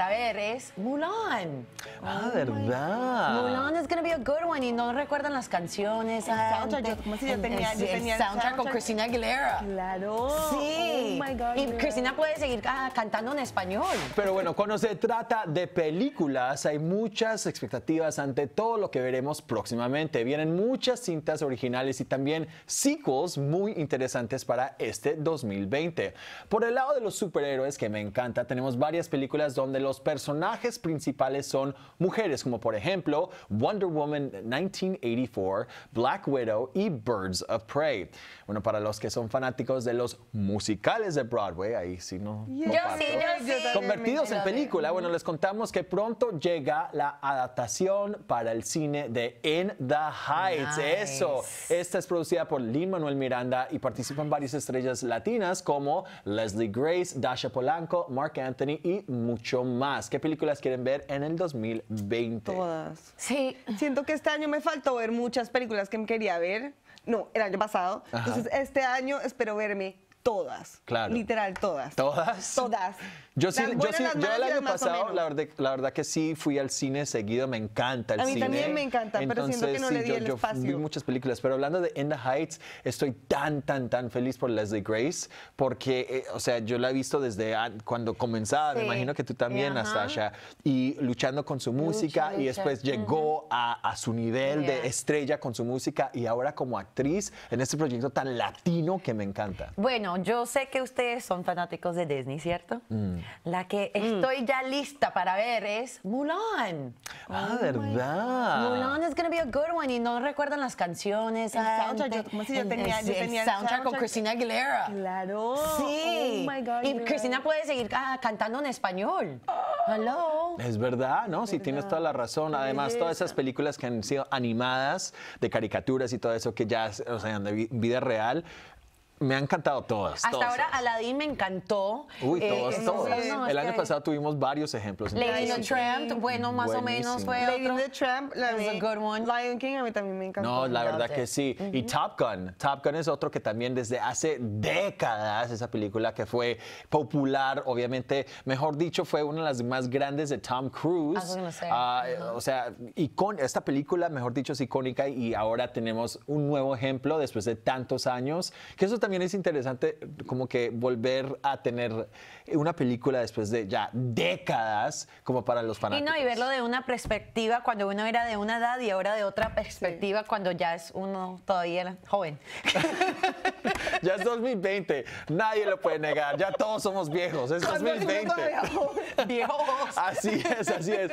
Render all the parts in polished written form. A ver, es Mulan. Ah, verdad. Mulan is gonna be a good one. Y no recuerdan las canciones. Yo tenía el soundtrack con Christina Aguilera. Claro. Sí. Oh my God, y Christina puede seguir cantando en español. Pero bueno, cuando se trata de películas, hay muchas expectativas ante todo lo que veremos próximamente. Vienen muchas cintas originales y también sequels muy interesantes para este 2020. Por el lado de los superhéroes, que me encanta, tenemos varias películas donde los personajes principales son mujeres, como por ejemplo Wonder Woman 1984, Black Widow y Birds of Prey. Bueno, para los que son fanáticos de los musicales de Broadway, ahí sí no. Convertidos en película, bueno, les contamos que pronto llega la adaptación para el cine de In the Heights. Nice. Eso. Esta es producida por Lin-Manuel Miranda y participan varias estrellas latinas como Leslie Grace, Dasha Polanco, Mark Anthony y mucho más. ¿Qué películas quieren ver en el 2020? Todas. Sí. Siento que este año me faltó ver muchas películas que me quería ver. No, el año pasado. Ajá. Entonces, este año espero verme todas. Claro. Literal, todas. ¿Todas? Todas. Yo el año pasado, la verdad que sí, fui al cine seguido. Me encanta el cine. A mí también me encanta, entonces, pero siento que no le di el espacio. Yo vi muchas películas, pero hablando de In the Heights, estoy tan feliz por Leslie Grace, porque, o sea, yo la he visto desde cuando comenzaba, sí. Me imagino que tú también, Natasha, y luchando con su música, y después llegó a su nivel de estrella con su música, y ahora como actriz en este proyecto tan latino que me encanta. Bueno, yo sé que ustedes son fanáticos de Disney, ¿cierto? La que estoy ya lista para ver es Mulan. Ah, verdad. Mulan is gonna be a good one. Y no recuerdan las canciones. Yo tenía el soundtrack con Christina Aguilera. Claro. Sí. Oh my God, y Christina puede seguir cantando en español. Hello. Es verdad, ¿no? Sí, tienes toda la razón. Además, todas esas películas que han sido animadas, de caricaturas y todo eso, que ya, o sea, de vida real. Me han encantado todas. Hasta ahora Aladdin me encantó. Uy, todas. No, el año pasado tuvimos varios ejemplos. Lady and the Tramp, bueno, más buenísimo. O menos fue Lady and the Tramp, Lion King, a mí también me encantó. No, la verdad que sí. Y Top Gun. Top Gun es otro que también desde hace décadas, esa película que fue popular, obviamente, mejor dicho, fue una de las más grandes de Tom Cruise. O sea, esta película, mejor dicho, es icónica, y ahora tenemos un nuevo ejemplo después de tantos años, que eso también es interesante, como que volver a tener una película después de ya décadas, como para los fanáticos. Y verlo de una perspectiva cuando uno era de una edad y ahora de otra perspectiva cuando ya es uno todavía joven. Ya es 2020, nadie lo puede negar, ya todos somos viejos, es 2020. Viejos. Así es, así es.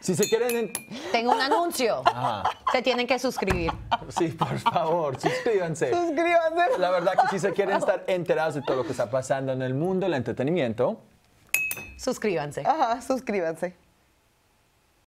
Si se quieren... Tengo un anuncio. Ajá. Se tienen que suscribir. Sí, por favor, suscríbanse. Suscríbanse. La verdad que si se quieren estar enterados de todo lo que está pasando en el mundo del entretenimiento... Suscríbanse. Ajá, suscríbanse.